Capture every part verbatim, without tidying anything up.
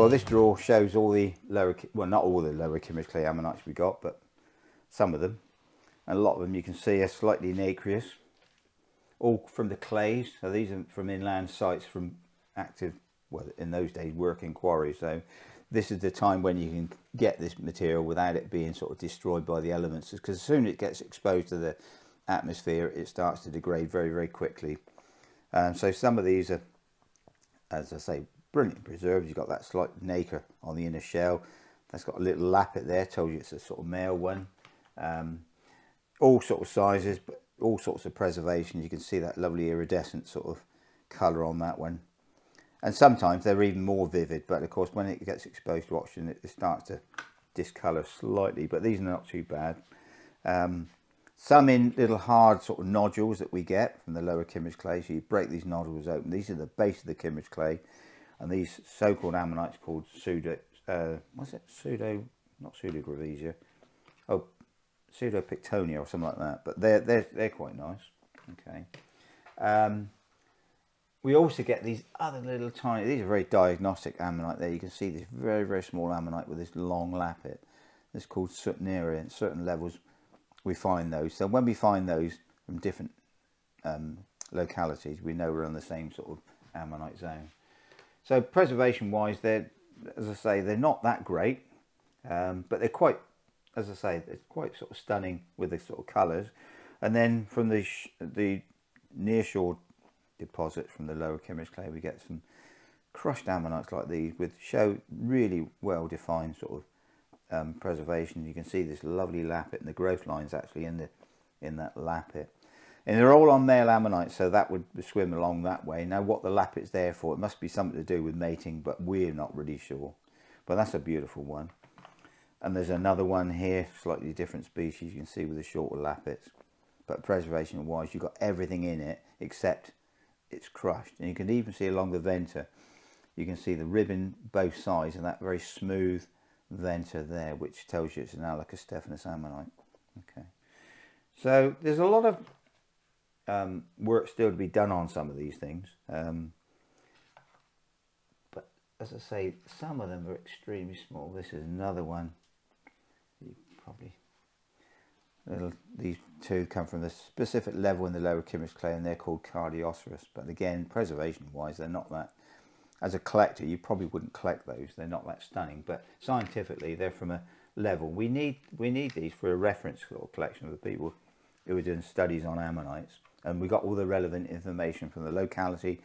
Well, this draw shows all the lower, well, not all the lower Kimmeridge clay ammonites we got, but some of them. And a lot of them you can see are slightly nacreous, all from the clays. So these are from inland sites, from active, well, in those days, working quarries. So this is the time when you can get this material without it being sort of destroyed by the elements, because as soon as it gets exposed to the atmosphere, it starts to degrade very, very quickly. Um, so some of these are, as I say, brilliant preserved. You've got that slight nacre on the inner shell. That's got a little lappet there, told you it's a sort of male one. Um, all sorts of sizes, but all sorts of preservation. You can see that lovely iridescent sort of colour on that one. And sometimes they're even more vivid, but of course when it gets exposed to oxygen, it starts to discolour slightly, but these are not too bad. Um, some in little hard sort of nodules that we get from the lower Kimmeridge clay. So you break these nodules open. These are the base of the Kimmeridge clay, and these so-called ammonites called pseudo, uh, what's it, pseudo, not pseudogravesia, oh, pseudopictonia or something like that, but they're, they're, they're quite nice, okay. Um, we also get these other little tiny, these are very diagnostic ammonite there. You can see this very, very small ammonite with this long lappet. It's called sutneria. At certain levels we find those. So when we find those from different um, localities, we know we're on the same sort of ammonite zone. So preservation wise, they're, as I say, they're not that great, um, but they're quite, as I say, they're quite sort of stunning with the sort of colours. And then from the, sh the nearshore deposits from the lower Kimmeridge clay, we get some crushed ammonites like these with show really well defined sort of um, preservation. You can see this lovely lappet and the growth lines actually in the in that lappet. And they're all on male ammonites, so that would swim along that way. Now what the lappet's there for, it must be something to do with mating, but we're not really sure. But that's a beautiful one. And there's another one here, slightly different species, you can see with the shorter lappets. But preservation wise, you've got everything in it except it's crushed. And you can even see along the venter, you can see the ribbon both sides and that very smooth venter there, which tells you it's an Alacostephanus ammonite. Okay, so there's a lot of Um, work still to be done on some of these things, um, but as I say, some of them are extremely small. This is another one. You probably little, these two come from a specific level in the lower Kimmeridge clay, and they're called Cardioceras. But again, preservation-wise, they're not that. As a collector, you probably wouldn't collect those. They're not that stunning. But scientifically, they're from a level we need. We need these for a reference sort of collection of the people who are doing studies on ammonites. And we got all the relevant information from the locality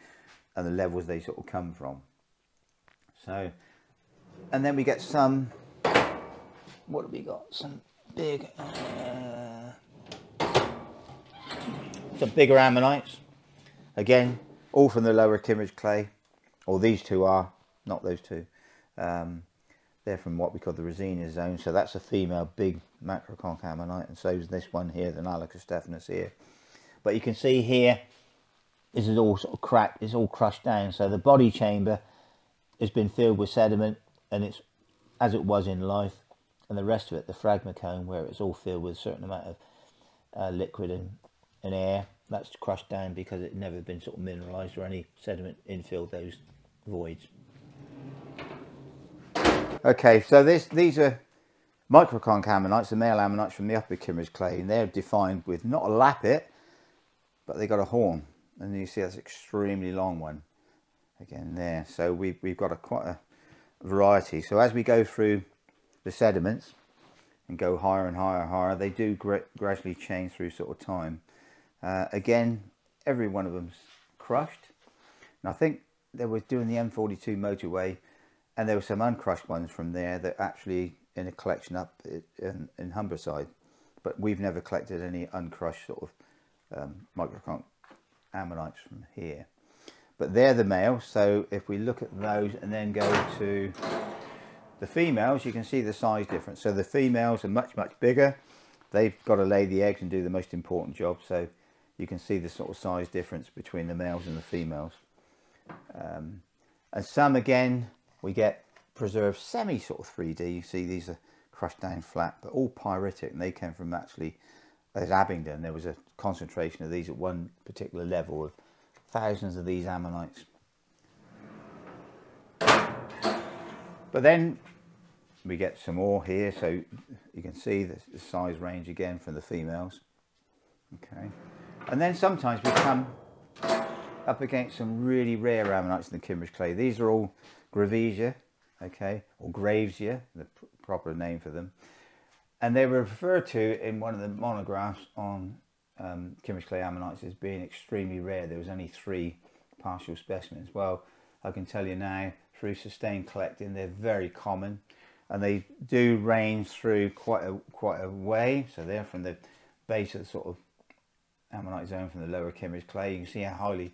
and the levels they sort of come from. So, and then we get some, what have we got? Some big, uh, some bigger ammonites. Again, all from the lower Kimmeridge clay, or these two are, not those two. Um, they're from what we call the Resina zone. So that's a female big macroconch ammonite, and so is this one here, the Alacostephanus here. But you can see here, this is all sort of cracked, it's all crushed down. So the body chamber has been filled with sediment, and it's as it was in life. And the rest of it, the phragmacone, where it's all filled with a certain amount of uh, liquid and, and air, that's crushed down because it's never been sort of mineralised or any sediment infilled those voids. Okay, so this, these are microconch ammonites, the male ammonites from the upper Kimmeridge clay, and they're defined with not a lappet, but they got a horn, and you see that's an extremely long one again there. So we've, we've got a quite a variety. So as we go through the sediments and go higher and higher and higher, they do gra gradually change through sort of time. Uh, again, every one of them's crushed. And I think they were doing the M forty-two motorway, and there were some uncrushed ones from there that actually in a collection up in, in Humberside, but we've never collected any uncrushed sort of Um, microconch ammonites from here, but they're the males. So if we look at those and then go to the females, you can see the size difference. So the females are much much bigger. They've got to lay the eggs and do the most important job, so you can see the sort of size difference between the males and the females. Um, and some again we get preserved semi sort of three D. You see these are crushed down flat, but all pyritic, and they came from actually at Abingdon. There was a concentration of these at one particular level of thousands of these ammonites. But then we get some more here, so you can see the, the size range again from the females. Okay, and then sometimes we come up against some really rare ammonites in the Kimmeridge clay. These are all Gravesia, okay, or Gravesia, the pr proper name for them, and they were referred to in one of the monographs on um, Kimmeridge clay ammonites as being extremely rare. There was only three partial specimens. Well, I can tell you now, through sustained collecting, they're very common, and they do range through quite a quite a way. So they're from the base of the sort of ammonite zone from the lower Kimmeridge clay. You can see how highly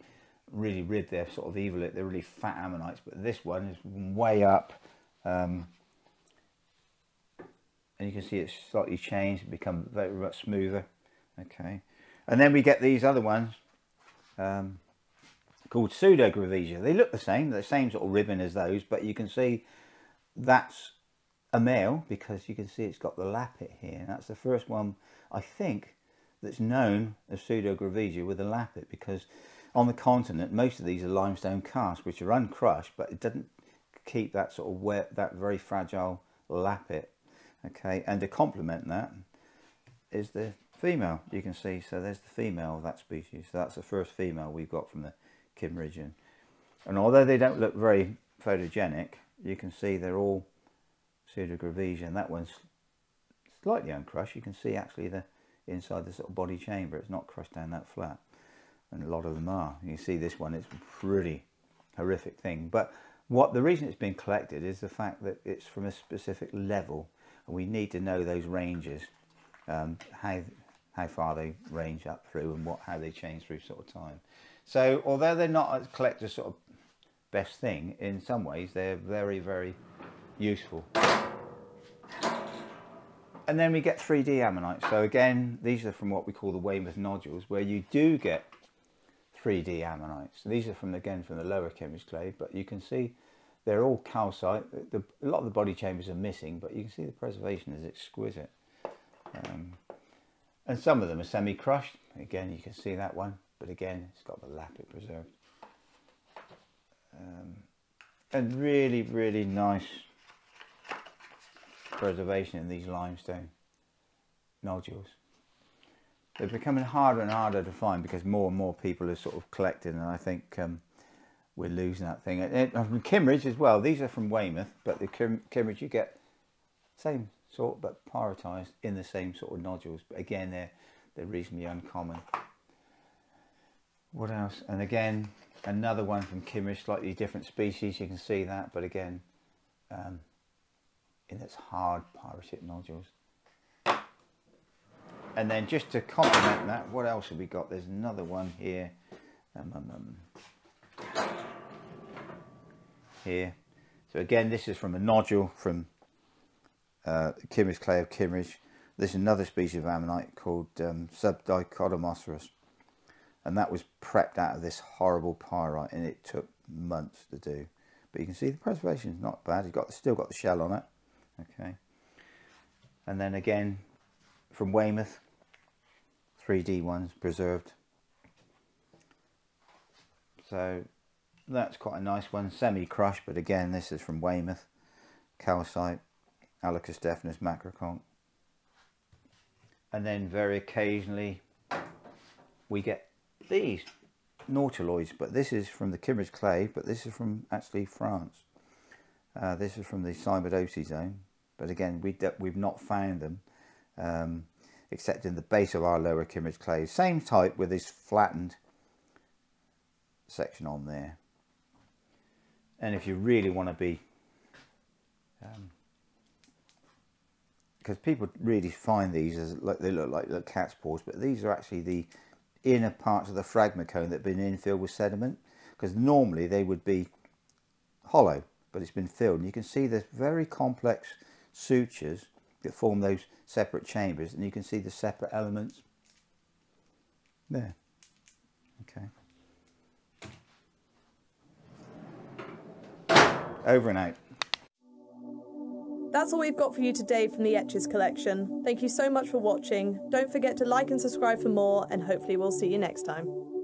really rid they're sort of evil. They're really fat ammonites, but this one is way up, um, and you can see it's slightly changed, become very much smoother. Okay, and then we get these other ones um, called Pseudogravesia. They look the same, the same sort of ribbon as those, but you can see that's a male because you can see it's got the lappet here. And that's the first one, I think, that's known as Pseudogravesia with a lappet, because on the continent most of these are limestone casts which are uncrushed, but it doesn't keep that sort of wet, that very fragile lappet. Okay, and to complement that is the female. You can see, so there's the female of that species. So that's the first female we've got from the Kimmeridgian, and although they don't look very photogenic, you can see they're all Pseudogravesia, and that one's slightly uncrushed. You can see actually the inside the sort of body chamber, it's not crushed down that flat, and a lot of them are. You see this one, it's a pretty horrific thing, but what the reason it's been collected is the fact that it's from a specific level, and we need to know those ranges, um, how how far they range up through and what how they change through sort of time. So although they're not a collector's sort of best thing, in some ways they're very, very useful. And then we get three D ammonites. So again, these are from what we call the Weymouth nodules, where you do get three D ammonites. These are from, again, from the lower Kimmeridge clay, but you can see they're all calcite. The, a lot of the body chambers are missing, but you can see the preservation is exquisite. Um, and some of them are semi-crushed. Again, you can see that one. But again, it's got the lappet preserved. Um, and really, really nice preservation in these limestone nodules. They're becoming harder and harder to find because more and more people are sort of collecting, and I think um, we're losing that thing. And, and from Kimmeridge as well, these are from Weymouth, but the Kim Kimmeridge you get same sort but pyritized in the same sort of nodules. But again, they're, they're reasonably uncommon. What else? And again, another one from Kimmeridge, slightly different species. You can see that, but again, um, in its hard pyritic nodules. And then just to complement that, what else have we got? There's another one here, um, um, um, here. So again, this is from a nodule from uh, Kimmeridge clay of Kimmeridge. This is another species of ammonite called um, Subdicotomoceras. And that was prepped out of this horrible pyrite, and it took months to do. But you can see the preservation is not bad. It's got, still got the shell on it. Okay. And then again, from Weymouth, three D ones preserved. So that's quite a nice one, semi-crushed. But again, this is from Weymouth, calcite, Alacostephanus, macroconch. And then very occasionally we get these nautiloids, but this is from the Kimmeridge clay, but this is from actually France. Uh, this is from the Cymbidosi zone, but again we we've not found them um, except in the base of our lower Kimmeridge clay. Same type with this flattened section on there. And if you really want to be, because um, people really find these as like they look like little cat's paws, but these are actually the inner parts of the phragmacone that have been infilled with sediment, because normally they would be hollow, but it's been filled, and you can see there's very complex sutures that form those separate chambers, and you can see the separate elements there. Okay, over and out. That's all we've got for you today from the Etches Collection. Thank you so much for watching. Don't forget to like and subscribe for more, and hopefully we'll see you next time.